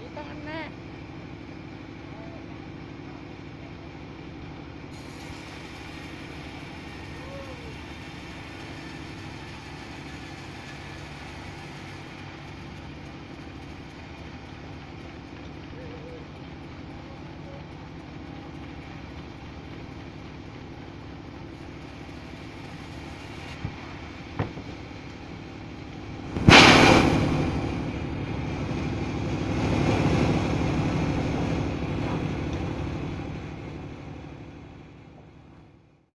Dito na.